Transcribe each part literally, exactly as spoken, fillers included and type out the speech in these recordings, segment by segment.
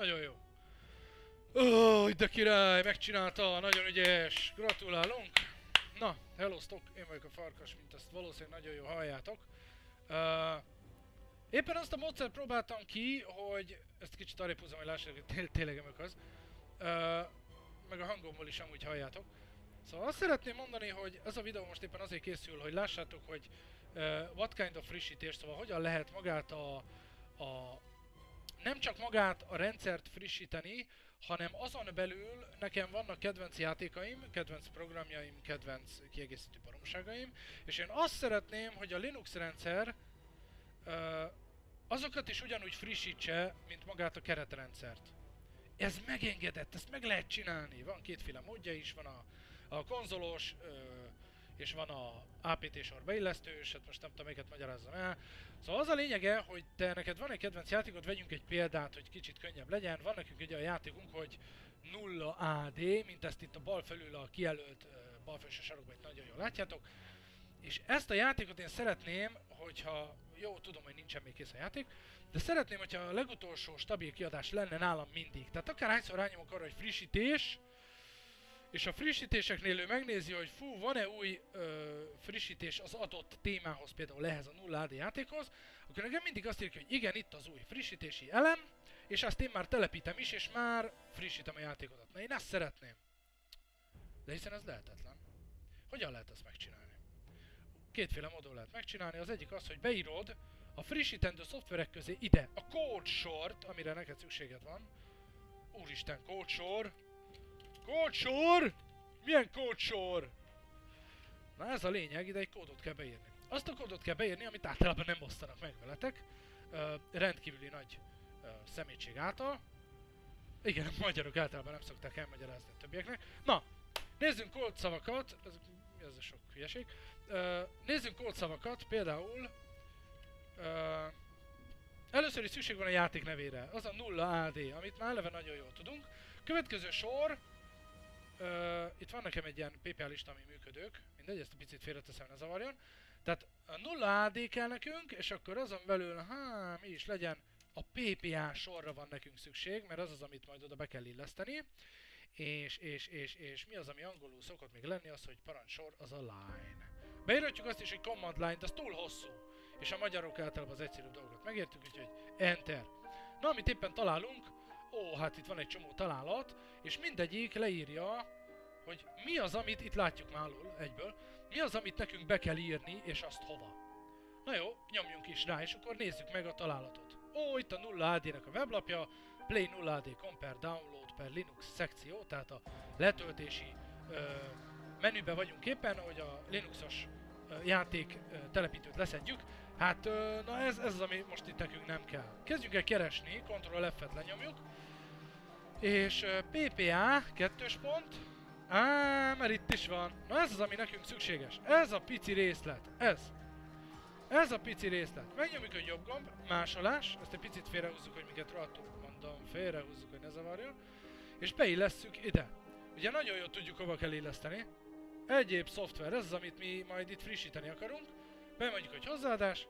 Nagyon jó. Új, de király, megcsinálta, nagyon ügyes. Gratulálunk. Na, hellosztok, én vagyok a Farkas, mint azt valószínűleg nagyon jó halljátok. Uh, éppen azt a módszert próbáltam ki, hogy... Ezt kicsit arrébb húzom, hogy lássátok, hogy tényleg emök az. Uh, meg a hangomból is amúgy halljátok. Szóval azt szeretném mondani, hogy ez a videó most éppen azért készül, hogy lássátok, hogy uh, what kind of frissítés, szóval hogyan lehet magát a, a... nem csak magát a rendszert frissíteni, hanem azon belül nekem vannak kedvenc játékaim, kedvenc programjaim, kedvenc kiegészítő baromságaim, és én azt szeretném, hogy a Linux rendszer uh, azokat is ugyanúgy frissítse, mint magát a keretrendszert. Ez megengedett, ezt meg lehet csinálni. Van kétféle módja is, van a, a konzolos, uh, és van a á pé té sor beillesztős, hát most nem tudom, melyiket magyarázzam el. Szóval az a lényege, hogy te neked van egy kedvenc játékod, vegyünk egy példát, hogy kicsit könnyebb legyen. Van nekünk egy olyan játékunk, hogy nulla á dé, mint ezt itt a bal felül a kijelölt bal felső sarokban itt nagyon jól látjátok. És ezt a játékot én szeretném, hogyha... Jó, tudom, hogy nincsen még kész a játék, de szeretném, hogyha a legutolsó stabil kiadás lenne nálam mindig. Tehát akárhányszor rányomok arra, hogy frissítés, és a frissítéseknél ő megnézi, hogy fú, van-e új ö, frissítés az adott témához, például ehhez a nulla á dé játékhoz, akkor nekem mindig azt írja, hogy igen, itt az új frissítési elem, és azt én már telepítem is, és már frissítem a játékodat. Na, én ezt szeretném. De hiszen ez lehetetlen. Hogyan lehet ezt megcsinálni? Kétféle módon lehet megcsinálni. Az egyik az, hogy beírod a frissítendő szoftverek közé ide a kódsort, amire neked szükséged van. Úristen, kódsor! Kódsor? Milyen kódsor? Na ez a lényeg, ide egy kódot kell beírni. Azt a kódot kell beírni, amit általában nem osztanak meg veletek. Ö, rendkívüli nagy ö, szemétség által. Igen, a magyarok általában nem szokták elmagyarázni a többieknek. Na, nézzünk kódszavakat. Ez, ez a sok hülyeség. Ö, nézzünk kódszavakat, például... Ö, először is szükség van a játék nevére. Az a nulla á dé, amit már eleve nagyon jól tudunk. Következő sor... Uh, itt van nekem egy ilyen pé pé á lista, ami működők. Mindegy, ezt picit félreteszem, ne zavarjon. Tehát a nulla á dé kell nekünk, és akkor azon belül, há, mi is legyen, a pé pé á sorra van nekünk szükség, mert az az, amit majd oda be kell illeszteni. És, és, és, és mi az, ami angolul szokott még lenni, az, hogy parancsor, az a line. Beírhatjuk azt is, hogy command line, de az túl hosszú. És a magyarok általában az egyszerűbb dolgot megértük, úgyhogy enter. Na, amit éppen találunk, ó, hát itt van egy csomó találat, és mindegyik leírja, hogy mi az, amit, itt látjuk már alul egyből, mi az, amit nekünk be kell írni, és azt hova. Na jó, nyomjunk is rá, és akkor nézzük meg a találatot. Ó, itt a nulla á dé-nek a weblapja, Play nulla á dé pont com per download per Linux szekció, tehát a letöltési ö, menüben vagyunk éppen, hogy a Linuxos ö, játék ö, telepítőt leszedjük. Hát, ö, na ez, ez az, ami most itt nekünk nem kell. Kezdjük el keresni, kontroll F-et lenyomjuk. És ö, pé pé á, kettős pont. Á, mert itt is van. Na ez az, ami nekünk szükséges. Ez a pici részlet, ez. Ez a pici részlet. Megnyomjuk a jobb gomb, másolás. Ezt egy picit félrehúzzuk, hogy minket rohadtul mondom. Félrehúzzuk, hogy ne zavarjon. És beillesszük ide. Ugye nagyon jól tudjuk, hova kell illeszteni. Egyéb szoftver, ez az, amit mi majd itt frissíteni akarunk. Bemondjuk, hogy hozzáadás,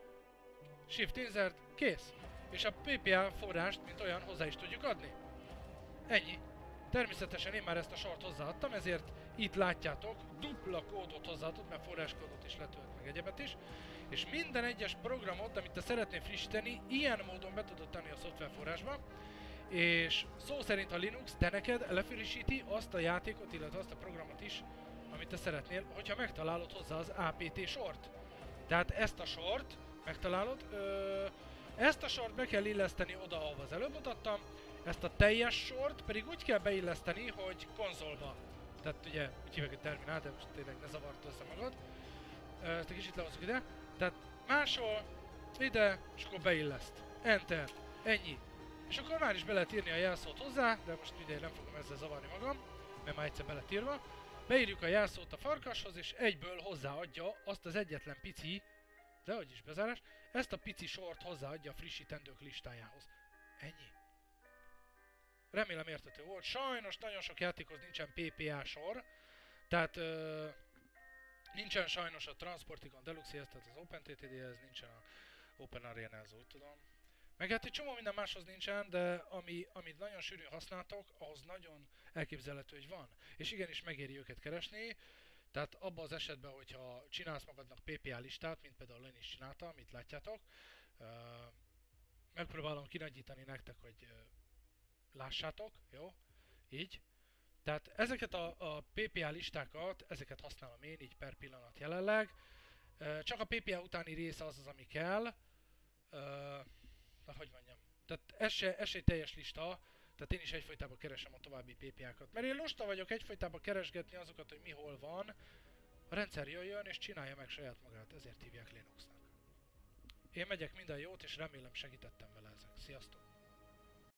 shift insert, kész. És a pé pé á forrást, mint olyan, hozzá is tudjuk adni. Ennyi. Természetesen én már ezt a sort hozzáadtam, ezért itt látjátok, dupla kódot hozzáadott, mert forráskódot is letölt, meg egyebet is. És minden egyes programot, amit te szeretnél frissíteni, ilyen módon be tudod tenni a szoftverforrásba. És szó szerint a Linux, de neked lefrissíti azt a játékot, illetve azt a programot is, amit te szeretnél, hogyha megtalálod hozzá az á pé té sort. Tehát ezt a sort megtalálod, ö, ezt a sort be kell illeszteni oda, ahova az előbb mutattam, ezt a teljes sort pedig úgy kell beilleszteni, hogy konzolba. Tehát ugye, úgy hívják, hogy terminál, de most tényleg ne zavart össze magad. Ö, ezt egy kicsit lehozzuk ide. Tehát másol, ide, és akkor beilleszt. Enter. Ennyi. És akkor már is be lehet írni a jelszót hozzá, de most mindegy, nem fogom ezzel zavarni magam, mert már egyszer be lett írva. Beírjuk a jelszót a farkashoz, és egyből hozzáadja azt az egyetlen pici, de hogy is bezárás, ezt a pici sort hozzáadja a frissítendők listájához. Ennyi. Remélem érthető volt. Sajnos nagyon sok játékhoz nincsen pé pé á sor, tehát ö, nincsen sajnos a Transportigan Deluxe-hez, tehát az Open té té dé-hez, nincsen a Open Arena-hez, úgy tudom. Meg hát egy csomó minden máshoz nincsen, de ami, amit nagyon sűrűn használtok, ahhoz nagyon elképzelhető, hogy van. És igenis megéri őket keresni. Tehát abban az esetben, hogyha csinálsz magadnak pé pé á listát, mint például én is csináltam, itt látjátok, megpróbálom kinagyítani nektek, hogy lássátok, jó? Így. Tehát ezeket a, a pé pé á listákat, ezeket használom én így per pillanat jelenleg. Csak a pé pé á utáni része az az, ami kell. Na, hogy mondjam. Tehát ez se, ez se egy teljes lista. Tehát én is egyfolytában keresem a további pé pé á-kat. Mert én lusta vagyok egyfolytában keresgetni azokat, hogy mi hol van. A rendszer jöjjön és csinálja meg saját magát, ezért hívják Linuxnak. Én megyek, minden jót, és remélem segítettem vele ezek. Sziasztok!